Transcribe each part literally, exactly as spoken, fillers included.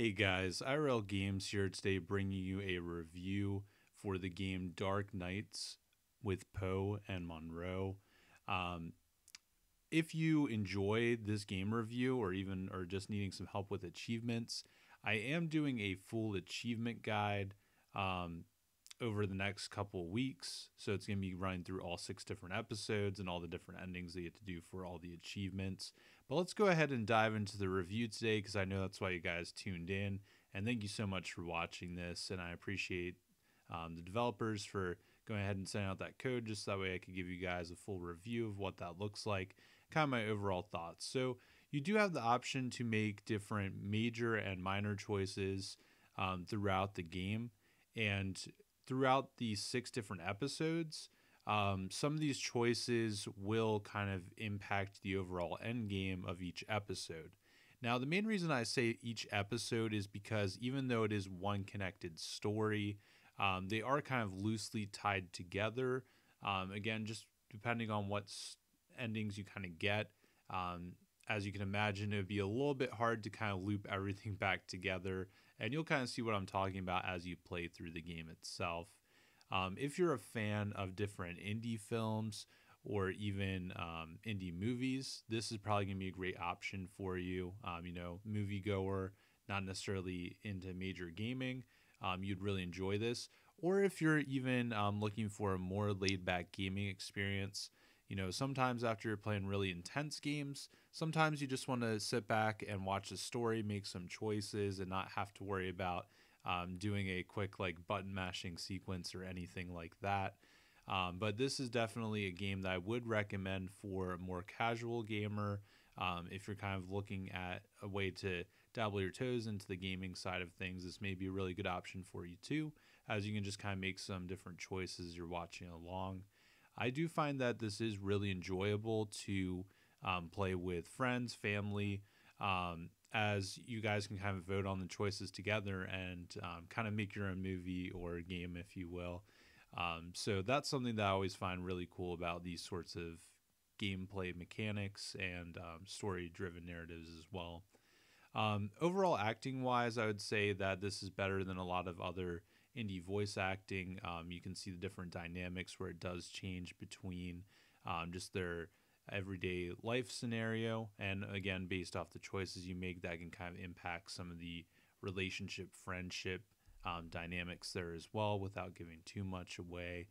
Hey guys, I R L Games here today bringing you a review for the game Dark Nights with Poe and Monroe. Um, if you enjoyed this game review or even are just needing some help with achievements, I am doing a full achievement guide um, over the next couple weeks. So it's going to be running through all six different episodes and all the different endings that you have to do for all the achievements. But let's go ahead and dive into the review today, because I know that's why you guys tuned in. And thank you so much for watching this. And I appreciate um, the developers for going ahead and sending out that code, just that way I could give you guys a full review of what that looks like, kind of my overall thoughts. So you do have the option to make different major and minor choices um, throughout the game. And throughout these six different episodes, Um, some of these choices will kind of impact the overall end game of each episode. Now, the main reason I say each episode is because even though it is one connected story, um, they are kind of loosely tied together. Um, again, just depending on what endings you kind of get. Um, as you can imagine, it would be a little bit hard to kind of loop everything back together. And you'll kind of see what I'm talking about as you play through the game itself. Um, if you're a fan of different indie films or even um, indie movies, this is probably going to be a great option for you. Um, you know, moviegoer, not necessarily into major gaming, um, you'd really enjoy this. Or if you're even um, looking for a more laid-back gaming experience, you know, sometimes after you're playing really intense games, sometimes you just want to sit back and watch the story, make some choices, and not have to worry about Um, doing a quick like button mashing sequence or anything like that. Um, but this is definitely a game that I would recommend for a more casual gamer um, if you're kind of looking at a way to dabble your toes into the gaming side of things. This may be a really good option for you too, as you can just kind of make some different choices as you're watching along. I do find that this is really enjoyable to um, play with friends, family, um, as you guys can kind of vote on the choices together and um, kind of make your own movie or game, if you will. Um, so that's something that I always find really cool about these sorts of gameplay mechanics and um, story-driven narratives as well. Um, overall acting-wise, I would say that this is better than a lot of other indie voice acting. Um, you can see the different dynamics where it does change between um, just their everyday life scenario, and again, based off the choices you make, that can kind of impact some of the relationship, friendship um, dynamics there as well, without giving too much away.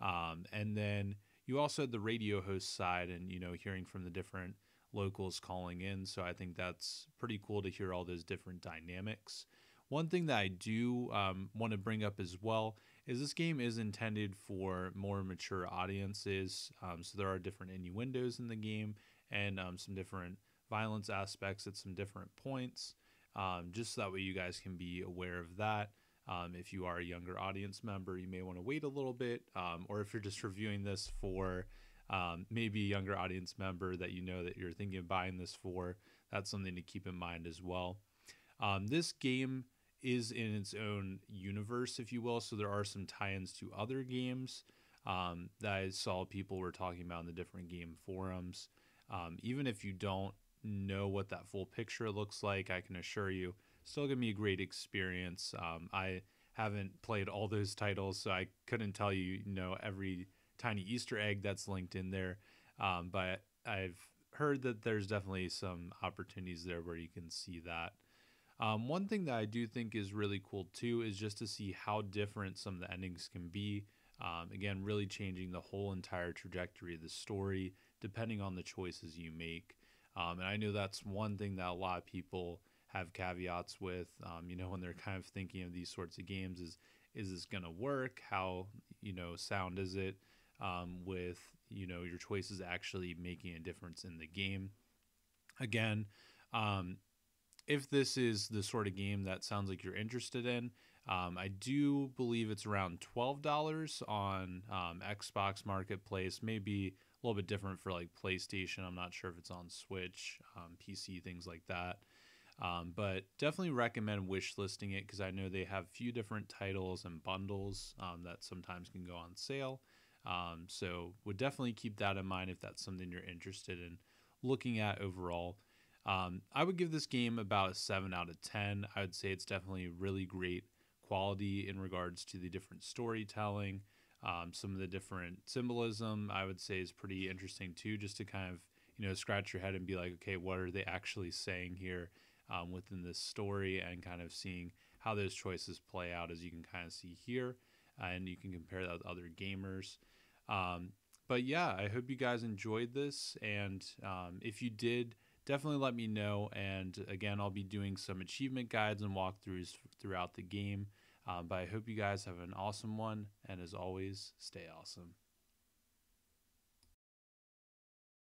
Um, and then you also had the radio host side, and you know, hearing from the different locals calling in. So I think that's pretty cool to hear all those different dynamics. One thing that I do um, want to bring up as well is this game is intended for more mature audiences, um, so there are different innuendos in the game and um, some different violence aspects at some different points, um, just so that way you guys can be aware of that. Um, if you are a younger audience member, you may want to wait a little bit, um, or if you're just reviewing this for um, maybe a younger audience member that you know that you're thinking of buying this for, that's something to keep in mind as well. Um, this game is in its own universe, if you will, so there are some tie-ins to other games um, that I saw people were talking about in the different game forums. Um, even if you don't know what that full picture looks like, I can assure you, still gonna be a great experience. Um, I haven't played all those titles, so I couldn't tell you, you know, every tiny Easter egg that's linked in there, um, but I've heard that there's definitely some opportunities there where you can see that. Um, one thing that I do think is really cool too is just to see how different some of the endings can be. Um, again, really changing the whole entire trajectory of the story depending on the choices you make. Um, and I know that's one thing that a lot of people have caveats with, um, you know, when they're kind of thinking of these sorts of games is, is this going to work? How, you know, sound is it um, with, you know, your choices actually making a difference in the game? Again, um, if this is the sort of game that sounds like you're interested in, um, I do believe it's around twelve dollars on um, Xbox Marketplace. Maybe a little bit different for like PlayStation. I'm not sure if it's on Switch, um, P C, things like that. Um, but definitely recommend wish listing it, because I know they have a few different titles and bundles um, that sometimes can go on sale. Um, so would definitely keep that in mind if that's something you're interested in looking at overall. Um, I would give this game about a seven out of ten. I would say it's definitely really great quality in regards to the different storytelling. Um, some of the different symbolism, I would say, is pretty interesting too, just to kind of, you know, scratch your head and be like, okay, what are they actually saying here um, within this story, and kind of seeing how those choices play out, as you can kind of see here, uh, and you can compare that with other gamers. Um, but yeah, I hope you guys enjoyed this, and um, if you did, definitely let me know. And again, I'll be doing some achievement guides and walkthroughs throughout the game. Um, but I hope you guys have an awesome one, and as always, stay awesome.